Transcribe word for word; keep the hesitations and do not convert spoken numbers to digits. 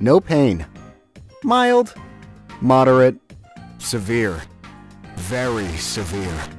No pain. Mild. Moderate. Severe. Very severe.